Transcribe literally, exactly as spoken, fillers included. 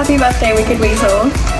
Happy birthday, Wicked Weasel.